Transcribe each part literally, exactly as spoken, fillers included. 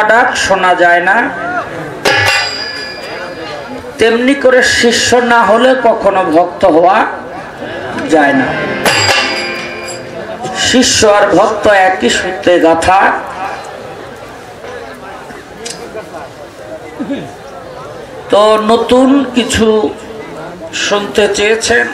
डाक शोना जाए ना तेमनी करे शिष्य ना होले कखनो भक्त हवा जाए ना। शिष्य और भक्त एक ही सूत्रे गाथा। तो नतून किछु सुनते चेयेछेन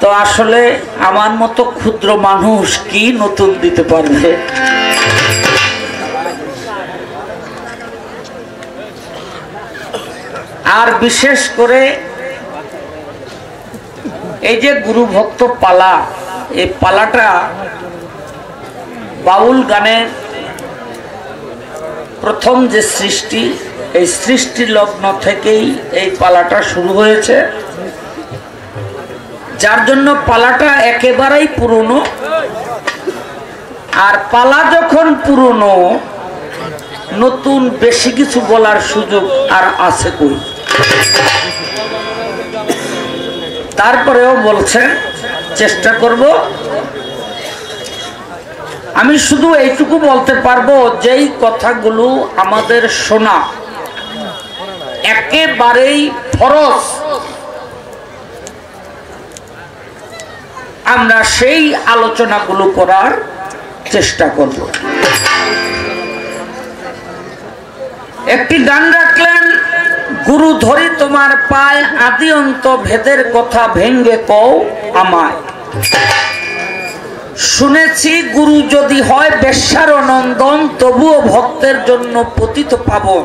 तो आसले आमार मतो क्षुद्र मानुष की नतून दिते पारबे। आर विशेष करे এই যে গুরু ভক্ত পালা, এই পালাটা বাউল গানের প্রথম যে সৃষ্টি, এই সৃষ্টি লগ্ন থেকেই এই পালাটা শুরু হয়েছে, যার জন্য পালাটা একেবারেই পুরনো। আর পালা যখন পুরনো, নতুন বেশি কিছু বলার সুযোগ আর আছে কই। তারপরেও বলছেন চেষ্টা করব, আমি শুধু এইটুকু বলতে পারবো যেই কথাগুলো আমাদের শোনা একেবারেই ফরজ, আমরা সেই আলোচনাগুলো করার চেষ্টা করব। একটি গান রাখলেন, গুরু ধরি তোমার পায় আদি অন্ত ভেদের কথা ভেঙ্গে কও আমায়। শুনেছি গুরু যদি হয় বেশ্যার নন্দন, তবুও ভক্তের জন্য পতিত পাবন।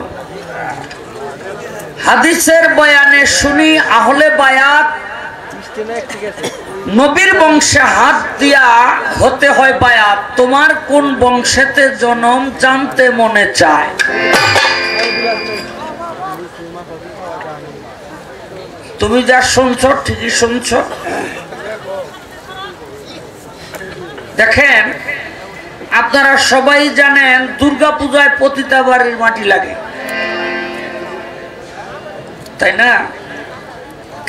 হাদিসের বয়ানে শুনি আহলে বায়াত, নবীর বংশে হাত দিয়া হতে হয় বায়াত। তোমার কোন বংশেতে জনম জানতে মনে চায়। তুমি যা শুনছ ঠিকই শুনছ। দেখেন আপনারা সবাই জানেন দুর্গা পূজায় পতিতা বাড়ির মাটি লাগে, তাই না?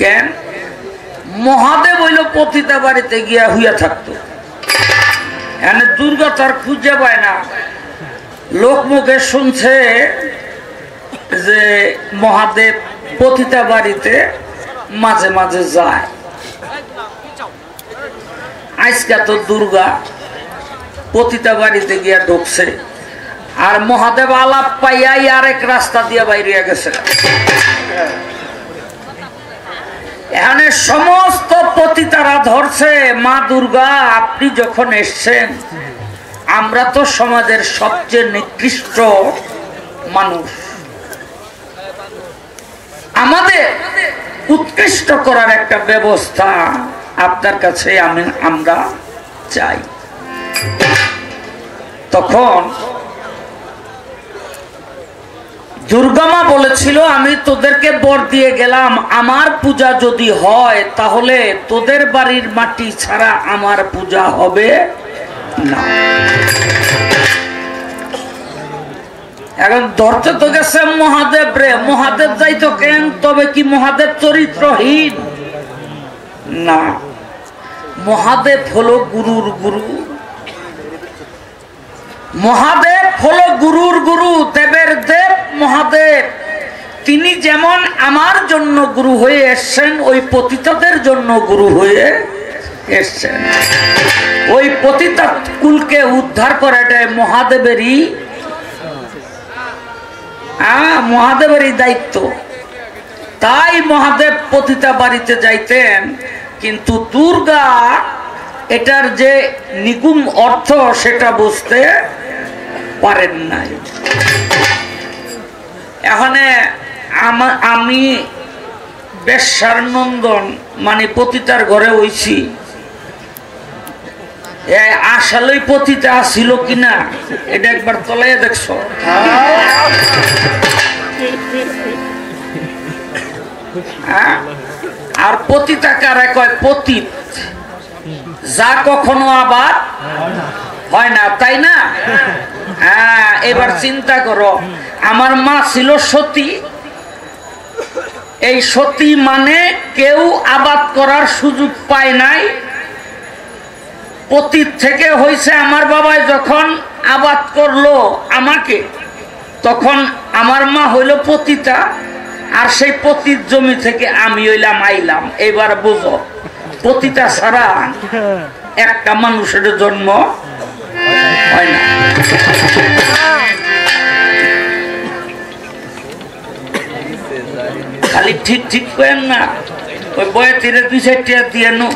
কেন মহাদেব হইল পতিতা বাড়িতে গিয়া হুইয়া থাকতো, এনে দুর্গা তার খুঁজে পায় না। লোক মুখে শুনছে যে মহাদেব পতিতা বাড়িতে মাঝে মাঝে যায়। আজকে তো দুর্গা পতিতা বাড়িতে গিয়া ঢুকছে, আর মহাদেব আলাপ পাইয়াই আরেক রাস্তা দিয়ে বাইরে গেছে। এখানে সমস্ত পতিতারা ধরছে, মা দুর্গা আপনি যখন এসছেন, আমরা তো সমাজের সবচেয়ে নিকৃষ্ট মানুষ, আমাদের উৎকৃষ্ট করার একটা ব্যবস্থা আপনার কাছে আমি আমরা চাই। তখন দুর্গামা বলেছিল, আমি তোদেরকে বর দিয়ে গেলাম, আমার পূজা যদি হয় তাহলে তোদের বাড়ির মাটি ছাড়া আমার পূজা হবে না। এখন ধরতে তো গেছে মহাদেব রে, মহাদেব যাইতো কেন? তবে কি মহাদেব চরিত্রহীন? না, মহাদেব হলো গুরুর গুরু, মহাদেব হলো গুরুর গুরু, দেবের দেব মহাদেব। তিনি যেমন আমার জন্য গুরু হয়ে এসছেন, ওই পতিতদের জন্য গুরু হয়ে এসছেন। ওই পতিত কুলকে উদ্ধার করাটাই মহাদেবেরই মহাদেবেরই দায়িত্ব। তাই মহাদেব পতিতা বাড়িতে যাইতেন, কিন্তু দুর্গা এটার যে নিগুম অর্থ সেটা বুঝতে পারেন নাই। এখানে আমি বেশ্যার নন্দন মানে পতিতার ঘরে হইছি, আসলে পতিতা ছিল কিনা এটা একবার তলায় দেখছো। আর পতিতা কারে কয়? পতিত যা কখনো আবার হয় না, তাই না? হ্যাঁ, এবার চিন্তা করো, আমার মা ছিল সতী। এই সতী মানে কেউ আবাদ করার সুযোগ পায় নাই, অতীত থেকে হইছে আমার বাবাই যখন আবাদ করলো আমাকে তখন আমার মা হইল পতিতা আর সেই পতির জমি থেকে আমি হইলাম আইলাম। এবার বুঝো পতিতা ছাড়া একটা মানুষের জন্ম হয় না। খালি ঠিক ঠিক করেন না ওই বয়ে তীরে দুই চারটিয়া দিয়ে নো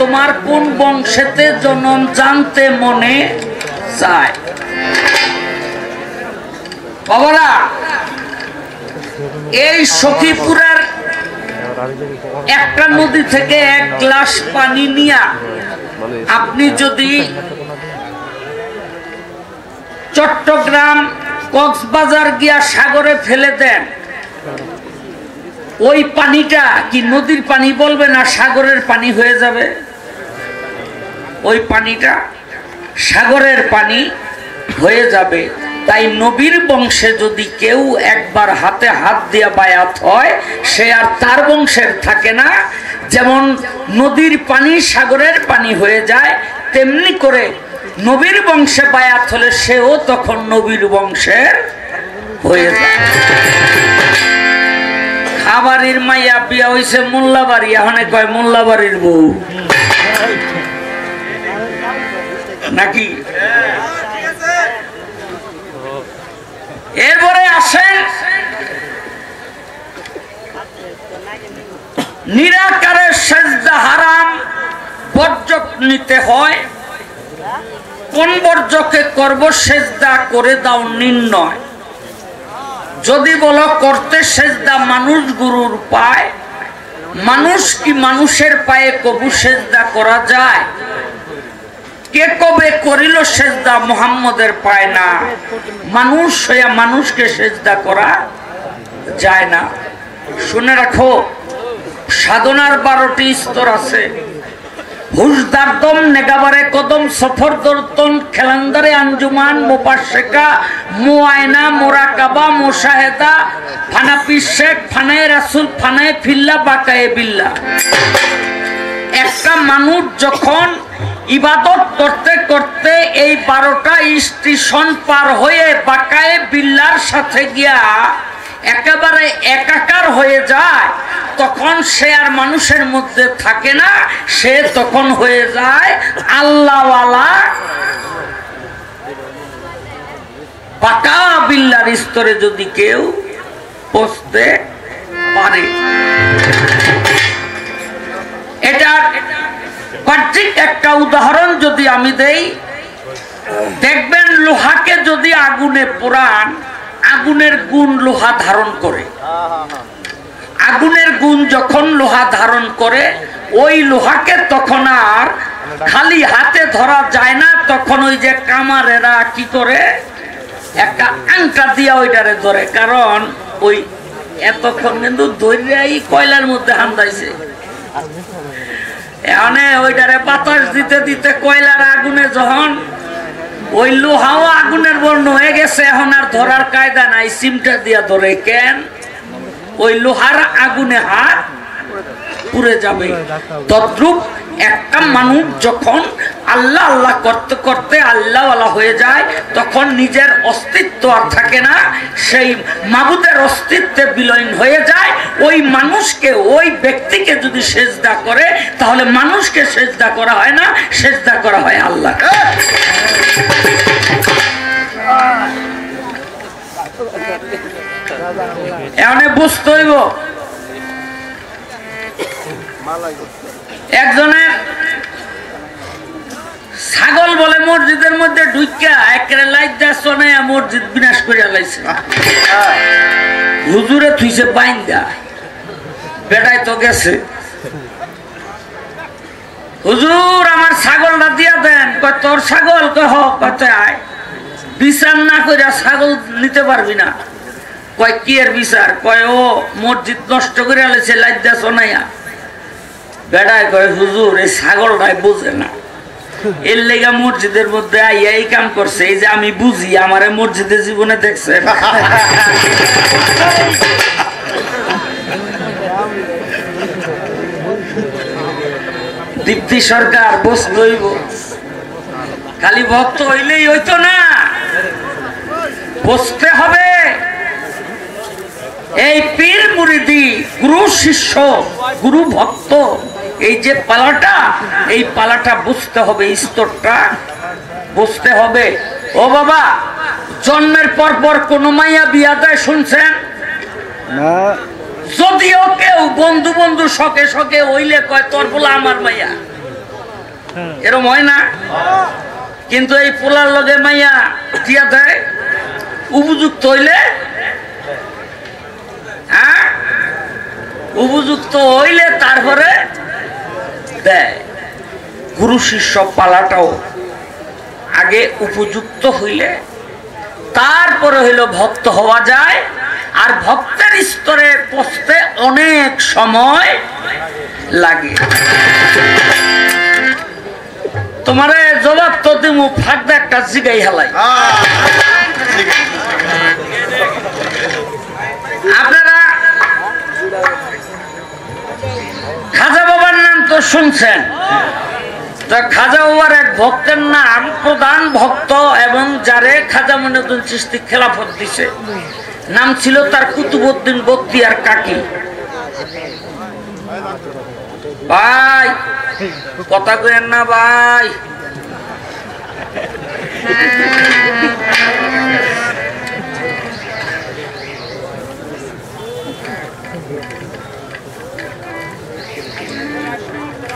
তোমার কোন বংশেতে জনম জানতে মনে চায়। বাবারা এই সখীপুরার একটা নদী থেকে এক গ্লাস পানি নিয়া আপনি যদি চট্টগ্রাম কক্সবাজার গিয়া সাগরে ফেলে দেন ওই পানিটা কি নদীর পানি বলবে না সাগরের পানি হয়ে যাবে। ওই পানিটা সাগরের পানি হয়ে যাবে। তাই নবীর বংশে যদি কেউ একবার হাতে হাত দিয়া বায়াত হয় সে আর তার বংশের থাকে না। যেমন নদীর পানি সাগরের পানি হয়ে যায় তেমনি করে নবীর বংশে বায়াত হলে সেও তখন নবীর বংশের হয়ে যায়। খাবারির মাইয়া বিয়া হইছে মোল্লাবাড়ি, এখানে কয় মোল্লাবাড়ির বউ নাকি। এরপরে আসেন নিরাকারের সেজদা হারাম বর্জক নিতে হয়। কোন বর্জকে করব সেজদা করে দাও নির্ণয়। যদি বলো করতে সেজদা মানুষ গুরুর পায়, মানুষ কি মানুষের পায়ে কবু সেজদা করা যায়। কে কবে করিল সেজদা মুহাম্মদের পায় না, মানুষ হইয়া মানুষকে সেজদা করা যায় না। শুনে রাখো সাধনার বারোটি স্তর আছে। হুশদারদম নেগাবারে কদম সফর দর্তন খেলান্দারে আঞ্জুমান মোপাশেকা মোয়ায়না মোরাকাবা মোশাহেদা ফানা পিস শেখ ফানায় রাসুল ফানায় ফিল্লা বাকায়ে বিল্লা। একটা মানুষ যখন ইবাদত করতে করতে এই বারোটা স্টেশন পার হয়ে বাকায়ে বিল্লার সাথে গিয়া একেবারে একাকার হয়ে যায় তখন সে আর মানুষের মধ্যে থাকে না, সে তখন হয়ে যায় আল্লাহওয়ালা। বাকায়ে বিল্লার স্তরে যদি কেউ পৌঁছতে পারে এটা বাহ্যিক একটা উদাহরণ যদি আমি দেই দেখবেন লোহাকে যদি আগুনে পোড়ান আগুনের গুণ লোহা ধারণ করে। আগুনের গুণ যখন লোহা ধারণ করে ওই লোহাকে তখন আর খালি হাতে ধরা যায় না, তখন ওই যে কামারেরা কি করে একটা আংটা দিয়া ওইটারে ধরে। কারণ ওই এতক্ষণ কিন্তু ধৈর্যই কয়লার মধ্যে হান্দাইছে, এখানে ওইটারে বাতাস দিতে দিতে কয়লার আগুনে যখন ওই লোহাও আগুনের বর্ণ হয়ে গেছে এখন আর ধরার কায়দা নাই, সিমটা দিয়া ধরে। কেন ওই লোহার আগুনে হাত পুড়ে যাবে। তদ্রূপ একটা মানুষ যখন আল্লাহ আল্লাহ করতে করতে আল্লাহওয়ালা হয়ে যায় তখন নিজের অস্তিত্ব আর থাকে না, সেই মাবুদের অস্তিত্বে বিলীন হয়ে যায়। ওই মানুষকে ওই ব্যক্তিকে যদি সেজদা করে তাহলে মানুষকে সেজদা করা হয় না, সেজদা করা হয় আল্লাহ। এখানে বুঝতে হইব একজনের ছাগল বলে মসজিদের মধ্যে ঢুকিয়া একেবারে লাইট দিয়ে মসজিদ বিনাশ করে লাইছে। হুজুরে থুইছে বাইন্দা, বেটাই তো গেছে হুজুর আমার ছাগলটা দিয়া দেন। কয় তোর ছাগল, কয় হ। কয় আয় বিচার না করে ছাগল নিতে পারবি না। কয় কি এর বিচার? কয় ও মসজিদ নষ্ট করে লাইছে লাইট দিয়ে শোনাইয়া বেড়ায় কয় হুজুর এই ছাগলটাই বুঝে না, এর লেগা মসজিদের মধ্যে আইয়া এই কাম করছে। এই যে আমি বুঝি, আমারে মসজিদে জীবনে দেখছে। দীপ্তি সরকার বস্তু হইব, খালি ভক্ত হইলেই হইতো না, বসতে হবে। এই পীর মুরিদি গুরু শিষ্য গুরু ভক্ত এই যে পালাটা, এই পালাটা বুঝতে হবে, স্তরটা বুঝতে হবে। ও বাবা, জন্মের পর পর কোন মাইয়া বিয়া দেয় শুনছেন? যদিও কেউ বন্ধু বন্ধু শখে শখে হইলে কয় তোর পোলা আমার মাইয়া, এরম হয় না? কিন্তু এই পোলার লগে মাইয়া দিয়া দেয় উপযুক্ত হইলে। হ্যাঁ, উপযুক্ত হইলে তারপরে দেয়। গুরু শিষ্য পালাটাও আগে উপযুক্ত হইলে তারপরে হইল ভক্ত হওয়া যায়। আর ভক্তের স্তরে পৌঁছতে অনেক সময় লাগে। তোমারে জবাব তো দিমু, ফাঁকদা একটা জিগাই হেলাই। আপনারা খাজা বাবার নাম তো শুনছেন। খাজা বাবার এক ভক্তের নাম প্রধান ভক্ত, এবং যারে খাজা মঈনুদ্দিন চিশতি খেলাফত দিছে, নাম ছিল তার কুতুবউদ্দিন বখতিয়ার কাকি। ভাই কথা কইেন না ভাই,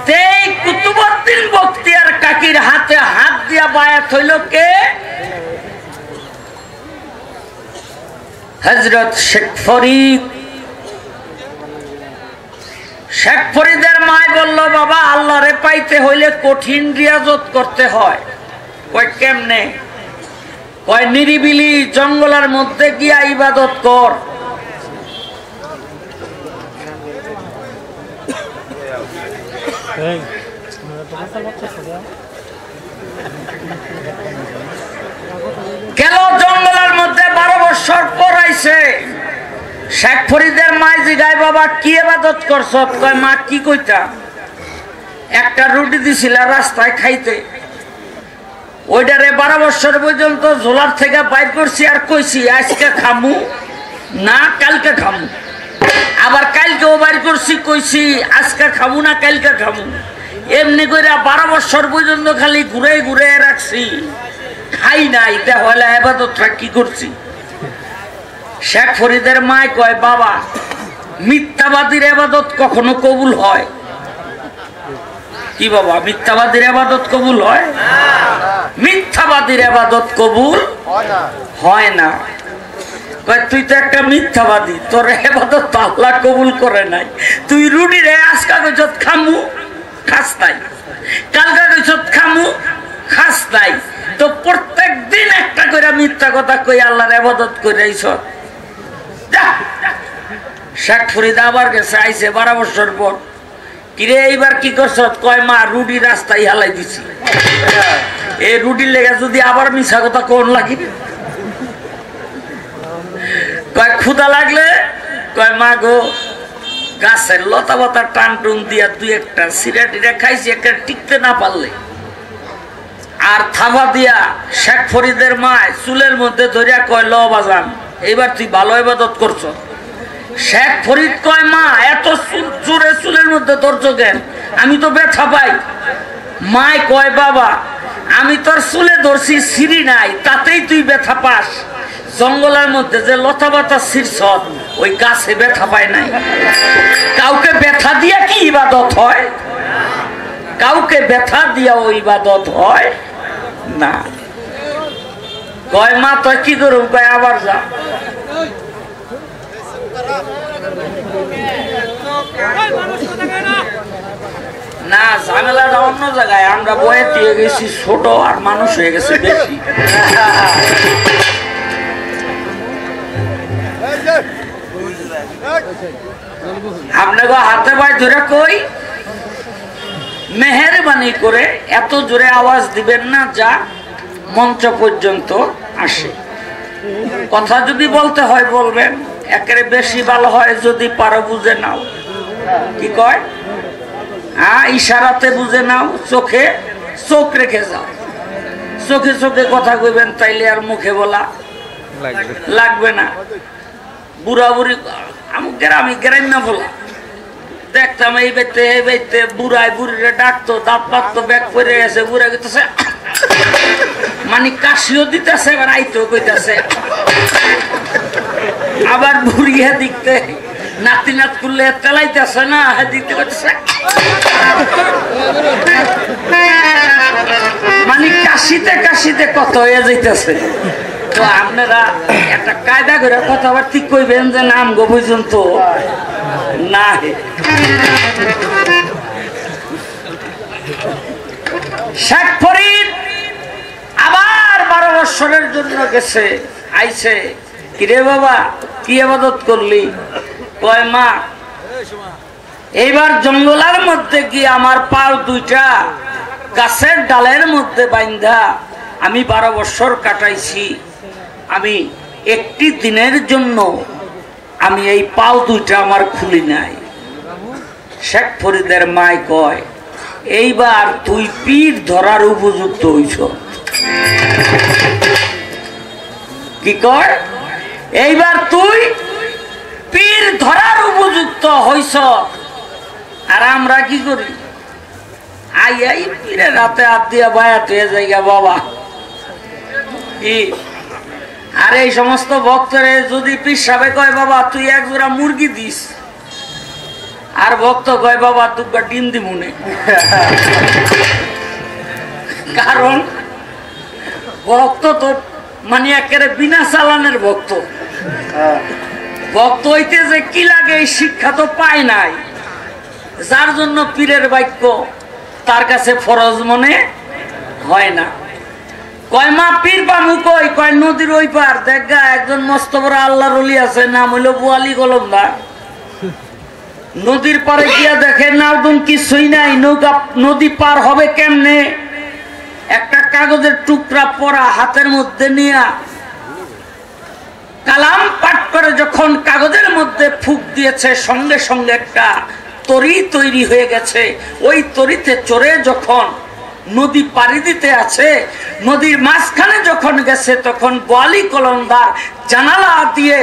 সেই কুতুবউদ্দিন বখতিয়ার কাকির হাতে হাত দিয়া বায়াত হইল কে? হযরত শেখ ফরিদ। শেখ ফরিদের মা বলল, বাবা আল্লাহরে পাইতে হইলে কঠিন রিয়াজত করতে হয়। কয় কেমনে? কয় নিরিবিলি জঙ্গলের মধ্যে গিয়া ইবাদত কর। গেল জঙ্গলের মধ্যে বারো বছর পড়াইছে। শেখ ফরিদের মাই জিগায়, বাবা কি ইবাদত করছ? কয় মা কি কইতা, একটা রুটি দিছিল রাস্তায় খাইতে, ওইটারে বারো বছর পর্যন্ত ঝোলার থেকে বাইর করছি আর কইছি আজকে খামু না কালকে খামু, আবার কালকেও বাইর করছি কইছি আজকে খামু না কালকে খামু, এমনি করে বারো বছর পর্যন্ত খালি ঘুরে ঘুরে রাখছি, খাই নাই। তাহলে ইবাদতটা কি করছি? শেখ ফরিদের মা কয়, বাবা মিথ্যাবাদীর ইবাদত কখনো কবুল হয়? কি বাবা, মিথ্যাবাদীর ইবাদত কবুল হয় না। মিথ্যাবাদীর ইবাদত কবুল হয় না। কয় তুই তো একটা মিথ্যাবাদী, তোর ইবাদত তো আল্লাহ কবুল করে নাই। তুই রুটি রে আজকা কইছত খামু, খাস নাই, কালকা কইছত খামু, খাস নাই, তো প্রত্যেক দিন একটা করে মিথ্যা কথা কই আল্লাহর ইবাদত কইরাইছ। শেখ ফরিদ আবার গেছে, আইছে বারো বছর পর, কিরে এইবার কি করছ? কয় মা রুটি রাস্তায় হালাই দিছি, এই রুটির লেগে যদি আবার মিথ্যা কথা কোন লাগি। কয় ক্ষুধা লাগলে? কয় মা গো গাছের লতা পাতা টান টুন দিয়া দুই একটা সিরা টিরা খাইছি, একটা টিকতে না পারলে। আর থাবা দিয়া শেখ ফরিদের মা চুলের মধ্যে ধরিয়া কয়, ল বাজান এইবার তুই ভালো ইবাদত করছ। শেখ ফরিদ কয়, মা এত চুল চুরে চুলের মধ্যে তোর চোখেন, আমি তো ব্যথা পাই। মা কয়, বাবা আমি তোর চুলে ধরছি সিঁড়ি নাই, তাতেই তুই ব্যথা পাস। জঙ্গলের মধ্যে যে লতা পাতা শীর্ষ ওই গাছে ব্যথা পায় নাই। কাউকে ব্যথা দিয়া কি ইবাদত হয়? কাউকে ব্যথা দিয়া ও ইবাদত হয় না। কয় মা তুই কি করুম? কয় আবার যা। না, ঝামেলাটা অন্য জায়গায়, আমরা বয়স হয়ে গেছি ছোট আর মানুষ হয়ে গেছে বেশি। আপনাকে হাতে পায়ে ধরে কই, মেহেরবানি করে এত জোরে আওয়াজ দিবেন না যা মঞ্চ পর্যন্ত আসে। কথা যদি বলতে হয় বলবেন, একের বেশি ভালো হয় যদি পারো বুঝে নাও। কি কয়? হ্যাঁ, ইশারাতে বুঝে নাও, চোখে চোখ রেখে যাও, চোখে চোখে কথা কইবেন, তাইলে আর মুখে বলা লাগবে না। বুড়া বুড়ি আমি গ্রামে গ্রাম না বলা দেখতাম, এই বেতে এই বেতে বুড়ায় বুড়িরে ডাকতো, দাঁত পাততো, ব্যাগ পরে গেছে, বুড়া গেছে মানে কাশিও দিতেছে, এবার আইতেও কইতেছে। আবার বুড়ি হে দিকতে নাতি নাত করলে তেলাইতেছে না, হে দিকতে করতেছে মানে কাশিতে কাশিতে কত হয়ে যাইতেছে। তো আপনারা একটা কায়দা করে কথা আবার ঠিক কইবেন যে নাম গো পর্যন্ত না। শেখ ফরিদ আবার বারো বছরের জন্য গেছে, আইছে, কিরে বাবা কি ইবাদত করলি? কয় মা এইবার জঙ্গলের মধ্যে গিয়ে আমার পাল দুইটা গাছের ডালের মধ্যে বাইন্ধা আমি বারো বছর কাটাইছি, আমি একটি দিনের জন্য আমি এই পাও দুইটা আমার খুলি নাই। শেখ ফরিদের মাই কয়, এইবার তুই পীর ধরার উপযুক্ত হইছ। কি কয়? এইবার তুই পীর ধরার উপযুক্ত হইছ। আর আমরা কি করি? আই আই পীরের রাতে হাত দিয়া বায়াত হয়ে যাই গা বাবা। কি আর এই সমস্ত ভক্তরে যদি পীর সাহেব কয় বাবা তুই এক জোড়া মুরগি দিস, আর ভক্ত কয় বাবা দুটা ডিম দিব না, কারণ ভক্ত তো মানে একেবারে বিনা চালানের ভক্ত। ভক্ত হইতে যে কি লাগে এই শিক্ষা তো পায় নাই, যার জন্য পীরের বাক্য তার কাছে ফরজ মনে হয় না। কয় মা পীর পামু? কই? কয় নদীর ওই পার দেখ গা একজন মস্ত বড় আল্লাহর ওলি আছে, নাম হইল বোয়ালি কলমদার। নদীর পারে গিয়া দেখে নাওদুন কিছুই নাই, নৌকা নদী পার হবে কেমনে? একটা কাগজের টুকরা পড়া হাতের মধ্যে নিয়া কালাম পাঠ করে যখন কাগজের মধ্যে ফুঁক দিয়েছে সঙ্গে সঙ্গে একটা তরি তৈরি হয়ে গেছে। ওই তরিতে চড়ে যখন নদী পাড়ি দিতে আছে, নদীর মাঝখানে যখন গেছে তখন বোয়ালি কলমদার জানালা দিয়ে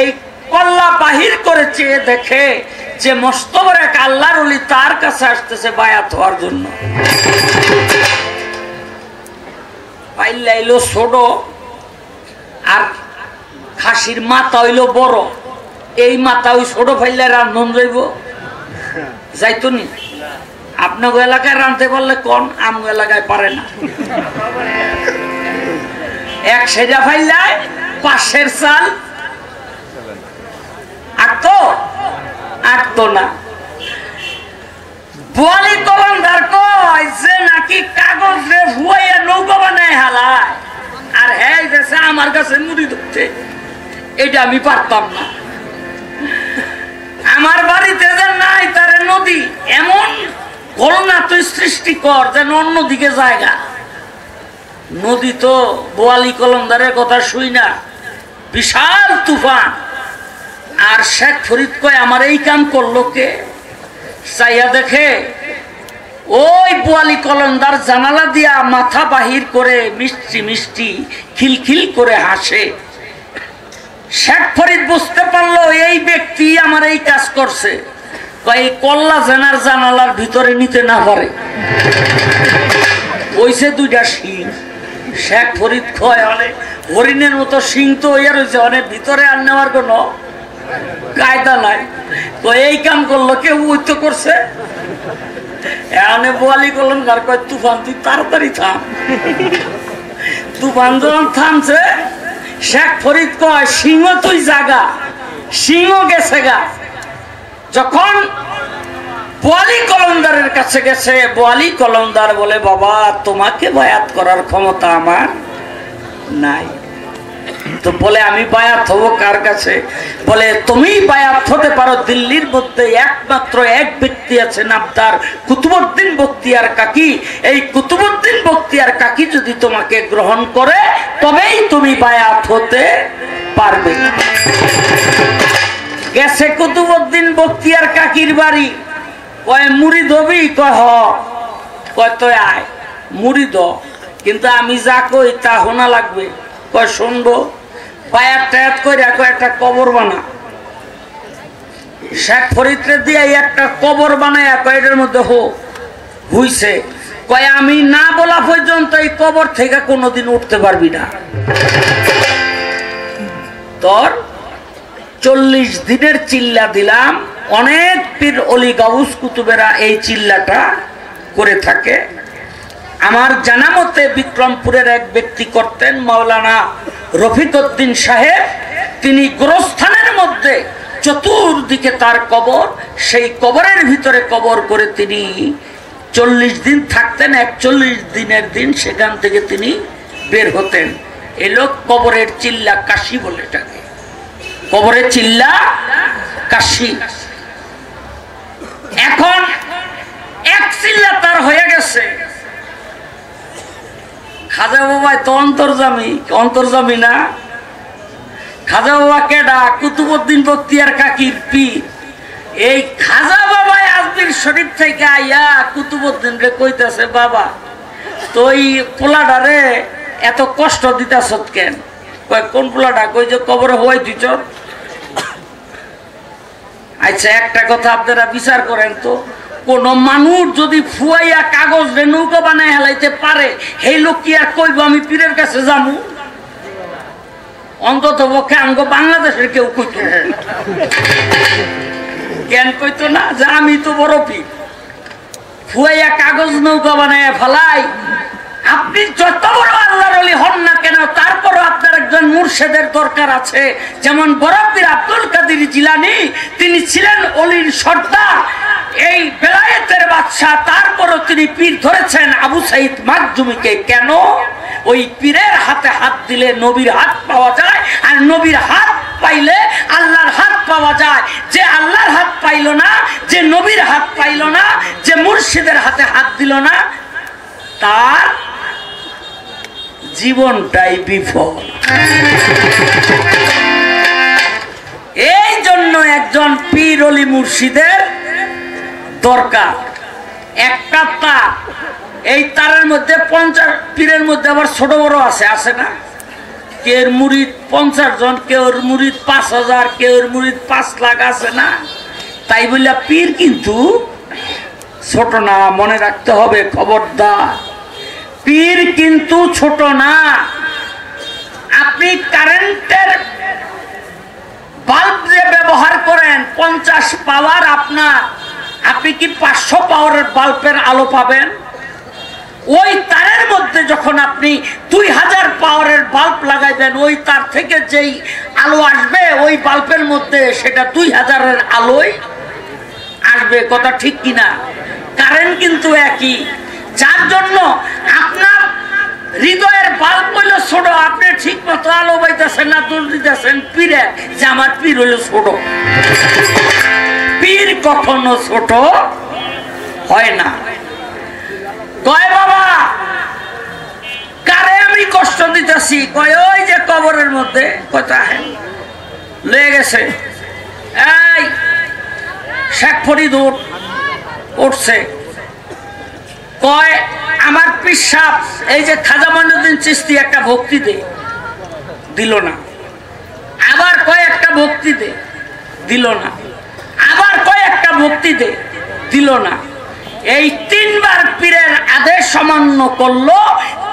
এই কল্লা বাহির করে চেয়ে দেখে যে মস্ত বড় এক আল্লাহর ওলি তার কাছে আসতেছে বায়াত হওয়ার জন্য। পাইল্লা এলো ছোট আর খাসির মাথা হইল বড়, এই মাথা ওই ছোট ফাইল্লায় রান্ধন যাইব যাইতো নি? আপনার এলাকায় রাঁধতে পারলে কোন আম এলাকায় পারে না। এক সেজা ফাইলায় পাশের চাল আটতো আটতো না। বোয়ালি কলমদার কয় যে নাকি কাগজ রে ভুয়াইয়া নৌকা বানায় হালায়, আর হ্যাঁ দেশে আমার কাছে মুড়ি ধরতে এটা আমি পারতাম না। আমার বাড়িতে যে নাই তার নদী এমন করোনা তুই সৃষ্টি কর যেন অন্যদিকে জায়গা। নদী তো বোয়ালি কলমদারের কথা শুই না, বিশাল তুফান। আর শেখ ফরিদ কয় আমার এই কাম করলো কে? চাইয়া দেখে ওই বোয়ালি কলমদার জানালা দিয়া মাথা বাহির করে মিষ্টি মিষ্টি খিলখিল করে হাসে। শেখ ফরিদ বুঝতে পারলো এই ব্যক্তি আমার এই কাজ করছে। এই কল্লা জেনার জানালার ভিতরে নিতে না পারে ওইসে দুইটা শিং। শেখ ফরিদ কয় হরিণের মতো শিং তো ইয়া রয়েছে, অনেক ভিতরে আর নেওয়ার কোনো কায়দা নাই। তো এই কাম করলো কেউ ওই তো করছে। এনে বোয়ালি করলাম কার কয় তুফান তুই তাড়াতাড়ি থাম। তুফান যখন থামছে শেখ ফরিদ কয় সিংহ তুই জাগা, সিংহ গেছে গা। যখন বোয়ালি কলমদারের কাছে গেছে বোয়ালি কলমদার বলে বাবা তোমাকে বায়াত করার ক্ষমতা আমার নাই। तो बोले आमी बायात हब कार काछे बोले तुमिई बायात होते पारो दिल्लिर मध्य एकमात्र एक व्यक्ति आछे नामदार কুতুবউদ্দিন বখতিয়ার কাকী এই কুতুবউদ্দিন বখতিয়ার কাকী যদি তোমাকে গ্রহণ করে তবেই তুমি বায়াত হতে পারবে গেছে কুতুবউদ্দিন বখতিয়ার কাকীর বাড়ি কয় মুরিদ হবি কয় হ কয় তো আয় মুরিদ কিন্তু আমি যা কই তা হোনা লাগবে কয় শুনবো বায়াত টায়াত কইরা কয় একটা কবর বানা শেখ ফরিদরে দিয়ে একটা কবর বানায়া কয় এর মধ্যে হো হইছে কয় আমি না বলা পর্যন্ত এই কবর থেকে কোনোদিন উঠতে পারবি না তোর চল্লিশ দিনের চিল্লা দিলাম অনেক পীর ওলি গাউস কুতুবেরা এই চিল্লাটা করে থাকে আমার জানামতে বিক্রমপুরের এক ব্যক্তি করতেন মাওলানা রফিকউদ্দিন সাহেব তিনি গোরস্থানের মধ্যে চতুর্দিকে তার কবর সেই কবরের ভিতরে কবর করে তিনি চল্লিশ দিন থাকতেন একচল্লিশ দিনের দিন সেখান থেকে তিনি বের হতেন এই লোক কবরের চিল্লা কাশি বলে ডাকে কবরের চিল্লা কাশি এখন এক চিল্লা তার হয়ে গেছে খাজা বাবা তো অন্তর্জামী অন্তর্জামী না খাজা বাবা কেডা কুতুবউদ্দিন বখতিয়ার কাকীর পীর এই খাজা বাবা আজমির শরীফ থেকে আইয়া কুতুবউদ্দিন রে কইতাছে বাবা তুই পোলাডারে এত কষ্ট দিতাছ কেন কয় কোন পোলাডা কই যে কবরে হই দিছ আচ্ছা একটা কথা আপনারা বিচার করেন তো কোন মানুষ যদি ফুয়াইয়া কাগজ রে নৌকা বানায় হেলাইতে পারে সেই লোক কি আর কইব আমি পীরের কাছে যামু অন্তত পক্ষে আমগো বাংলাদেশের কেউ কইতো কেন কইতো না যে আমি তো বড় পীর ফুয়াইয়া কাগজ নৌকা বানায় ফেলাই আপনি যত বড় আল্লাহর ওলি হন না কেন তারপরও আপনার একজন মুর্শিদের দরকার আছে যেমন বড় পীর আব্দুল কাদের জিলানী তিনি ছিলেন ওলির সর্দার এই বেলায়েতের বাদশা তারপরও তিনি পীর ধরেছেন আবু সাঈদ মাখদুমীকে কেন ওই পীরের হাতে হাত দিলে নবীর হাত পাওয়া যায় আর নবীর হাত পাইলে আল্লাহর হাত পাওয়া যায় যে আল্লাহর হাত পাইল না যে নবীর হাত পাইল না যে মুর্শিদের হাতে হাত দিল না তার জীবনটাই বিফল এই জন্য একজন পীর ওলি মুর্শিদের দরকার একটা তার এই তারের মধ্যে পঞ্চাশ পীরের মধ্যে আবার ছোট বড় আছে আছে না কেউর মুরিদ পঞ্চাশ জন কেউর মুরিদ পাঁচ হাজার কেউর মুরিদ পাঁচ লাখ আছে না তাই বললে পীর কিন্তু ছোট না মনে রাখতে হবে খবরদার পীর কিন্তু ছোট না আপনি কারেন্টের বাল্ব যে ব্যবহার করেন পঞ্চাশ পাওয়ার আপনার আপনি কি পাঁচশো পাওয়ারের বাল্বের আলো পাবেন ওই তারের মধ্যে যখন আপনি দুই হাজার পাওয়ারের বাল্ব লাগাইবেন ওই তার থেকে যেই আলো আসবে ওই বাল্বের মধ্যে সেটা দুই হাজারের আলোয় আসবে কথা ঠিক কিনা কারেন্ট কিন্তু একই যার জন্য আপনার হৃদয়ের বাল্ব হইল ছোট আপনি ঠিক মতো আলো পাইতেছেন না দূর দিতেছেন পীরে যে আমার পীর হইল ছোট পীর কখনো ছোট হয় না কয় বাবা কারে আমি কষ্ট দিতেছি কয় ওই যে কবরের মধ্যে কথা লয়ে গেছে এই শেখ ফরিদ উঠছে কয় আমার পিসাব এই যে খাজা মঈনুদ্দিন চিশতি একটা ভক্তি দে দিল না আবার কয় একটা ভক্তি দে দিল না আবার কয় একটা ভক্তি দে দিল না এই তিনবার পীরের আদেশ অমান্য করলো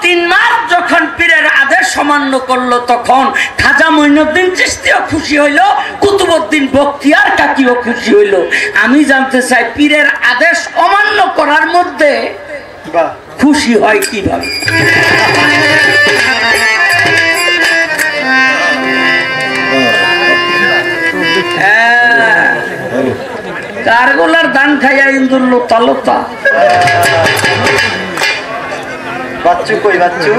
তিনবার যখন পীরের আদেশ অমান্য করলো তখন খাজা মঈনুদ্দিন চিশতিও খুশি হইল কুতুবউদ্দিন বখতিয়ার কাকীও খুশি হইল আমি জানতে চাই পীরের আদেশ অমান্য করার মধ্যে খুশি হয় কিভাবে কারগোলার দান খাইয়া ইন্দুর লোতা লোতা বাচ্চু কই বাচ্চু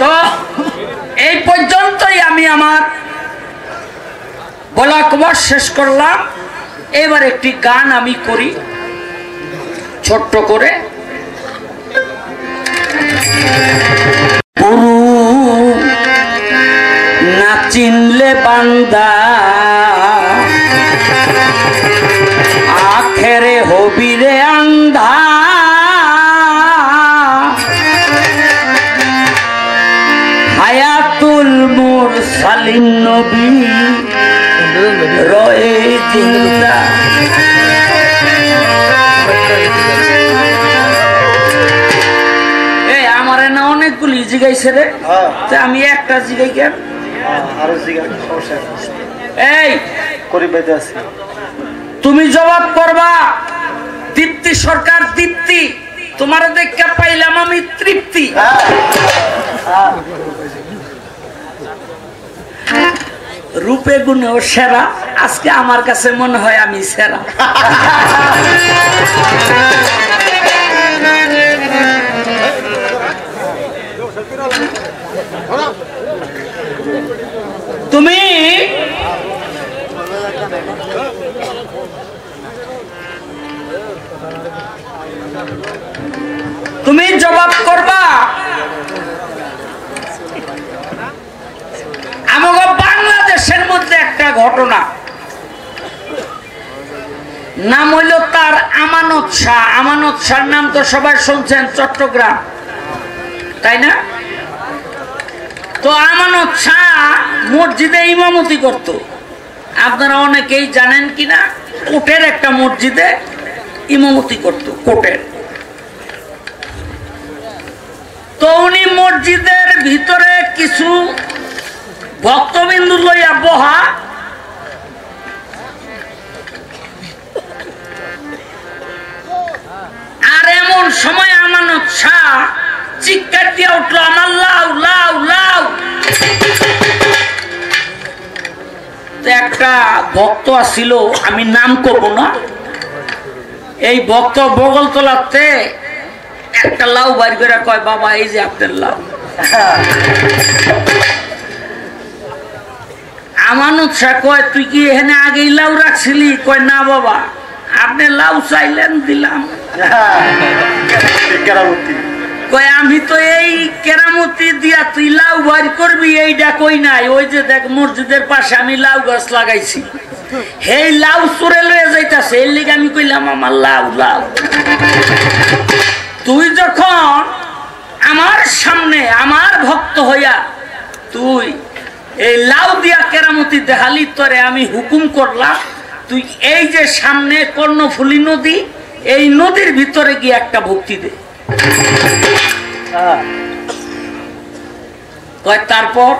तो এই পর্যন্তই আমি আমার বলা কভার শেষ করলাম। এবার একটি গান আমি করি ছোট্ট করে। পুরু না চিনলে বান্দা আখেরে হবি রে আন্ধা, হায়াতুল মুরসালিন নবী রয়ে জিন্দা। তুমি জবাব করবা দীপ্তি সরকার। দীপ্তি তোমার দেখা পাইলাম আমি তৃপ্তি। রূপে গুণেও সেরা, আজকে আমার কাছে মনে হয় আমি সেরা। তুমি তুমি জবাব করবা আমাগো বাংলাদেশের মধ্যে একটা ঘটনা, নাম হইল তার আমানত শাহ। আমানত শাহর নাম তো সবাই শুনছেন, চট্টগ্রাম, তাই না? তো আমানত শাহ মসজিদে ইমামতি করত, আপনারা অনেকেই জানেন কিনা। কোটের একটা মসজিদে ইমামতি করত, কোটের। তো উনি মসজিদের ভিতরে কিছু ভক্তবিন্দু লইয়া বহা, আর এমন সময় আমানত শাহ চিৎকার দিয়ে উঠলো, আমার লাউ লাউ লাউ। একটা ভক্ত আসিল, আমি নাম করবো না, এই ভক্ত বগলতলাতে একটা লাউ বাইর করে কয়, বাবা এই যে আপনার লাউ। আমানত শাহ কয়, তুই কি এখানে আগেই লাউ রাখছিলি? কয়, না বাবা, আপনি লাউ চাইলেন দিলাম। কয়, আমি তো এই কেরামতি দিয়া তুই লাউ বার করবি এইটা কই নাই, ওই যে দেখ মসজিদের পাশে আমি লাউ গাছ লাগাইছি, হেই লাউ চুরে লয়ে যাইতাছে, এর লিগে আমি কইলাম আমার লাউ লাউ। তুই যখন আমার সামনে আমার ভক্ত হইয়া তুই এই লাউ দিয়া কেরামতি দেখালি, তোরে আমি হুকুম করলাম তুই এই যে সামনে কর্ণফুলী নদী, এই নদীর ভিতরে গিয়ে একটা ভক্তি দে। তারপর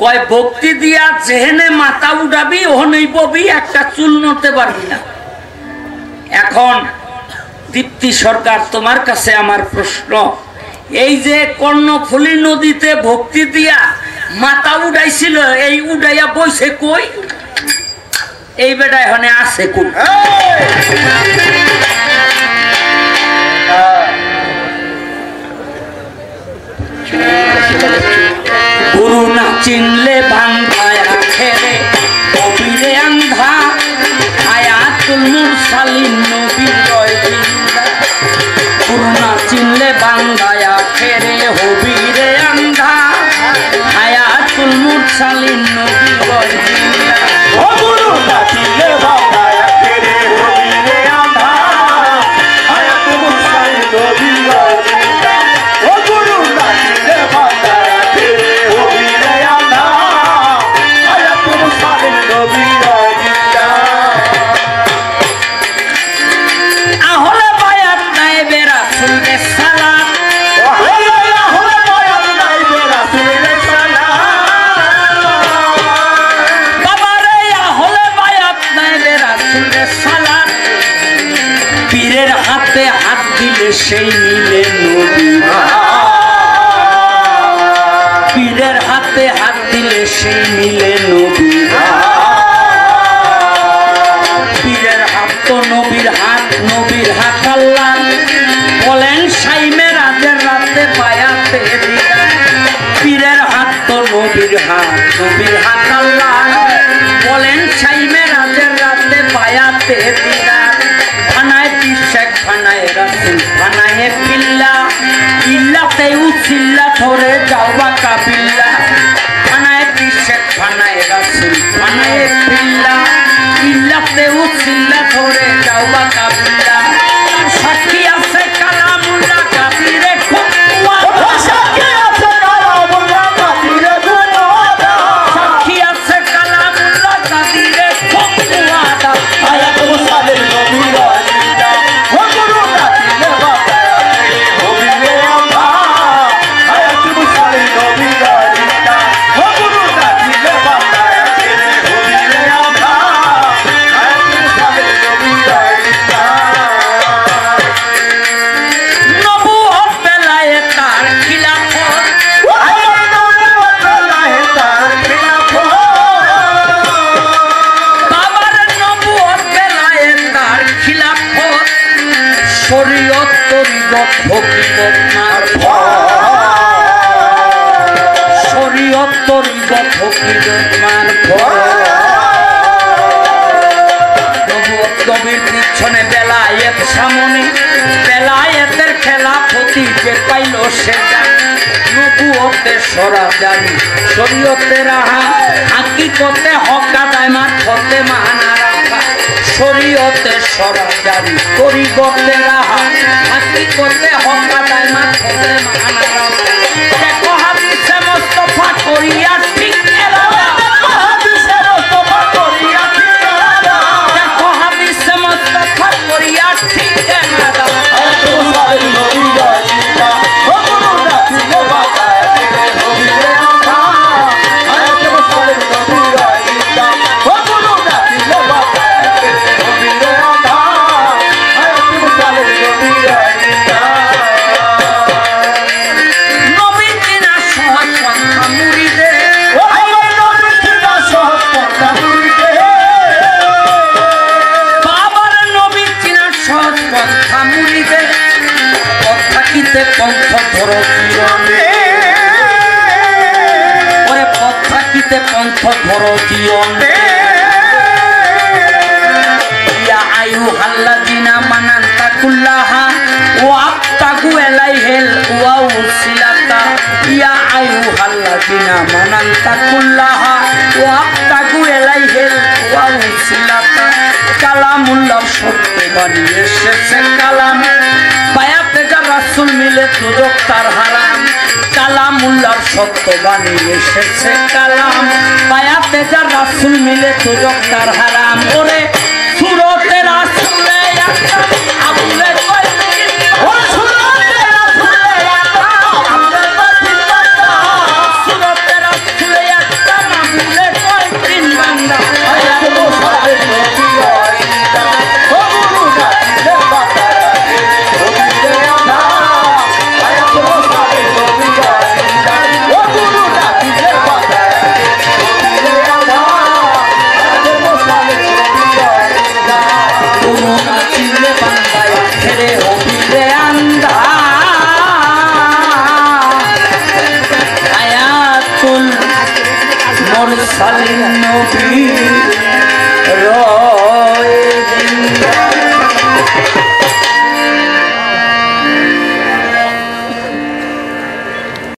কয়, ভক্তি দিয়া যেহেনে মাথা উঠাবি ওহনেই ববি, একটা চুল নড়তে পারবি না। এখন দীপ্তি সরকার, তোমার কাছে আমার প্রশ্ন, এই যে কর্ণফুলী নদীতে ভক্তি দিয়া মাথা উঠাইছিল, এই উঠাইয়া বইছে কই? এই বেটা এখানে আছে কই? গুরু না চিনলে বান্দায় আখেরে কবিরে আন্ধা, হায়াতুল মুরসালিন নবী রয়ে জিন্দা। গুরু না চিনলে বান্দায় আখেরে কবিরে আন্ধা, হায়াতুল মুরসালিন নবী রয়ে জিন্দা। ও গুরু না চিনলে বান্দায় আখেরে কবিরে আন্ধা, হায়াতুল মুরসালিন নবী রয়ে জিন্দা। ও গুরু না চিনলে বান্দায় সেই মিলে নবী, পীরের হাতে হাত দিলে সেই মিলে নবী, পীরের হাত তো নবীর হাত, নবীর হাত আল্লাহ বলেন সাইমে রাতের রাতে পায়াতে। Roy Dinda